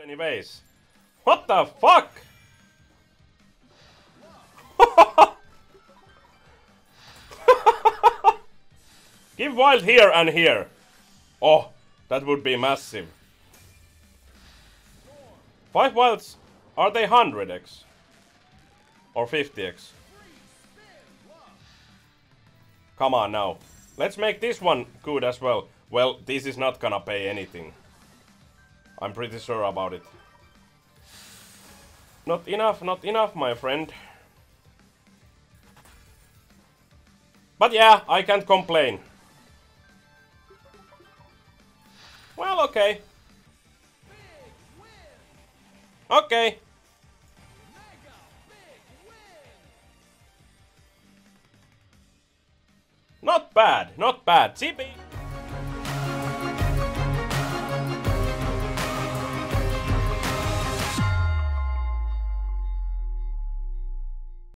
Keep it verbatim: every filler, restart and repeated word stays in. Anyways, what the fuck? Give wild here and here. Oh, that would be massive. Five wilds, are they one hundred x? Or fifty x? Come on now. Let's make this one good as well. Well, this is not gonna pay anything. I'm pretty sure about it. Not enough, not enough, my friend. But yeah, I can't complain. Well, okay. Okay. Not bad, not bad. Zipi.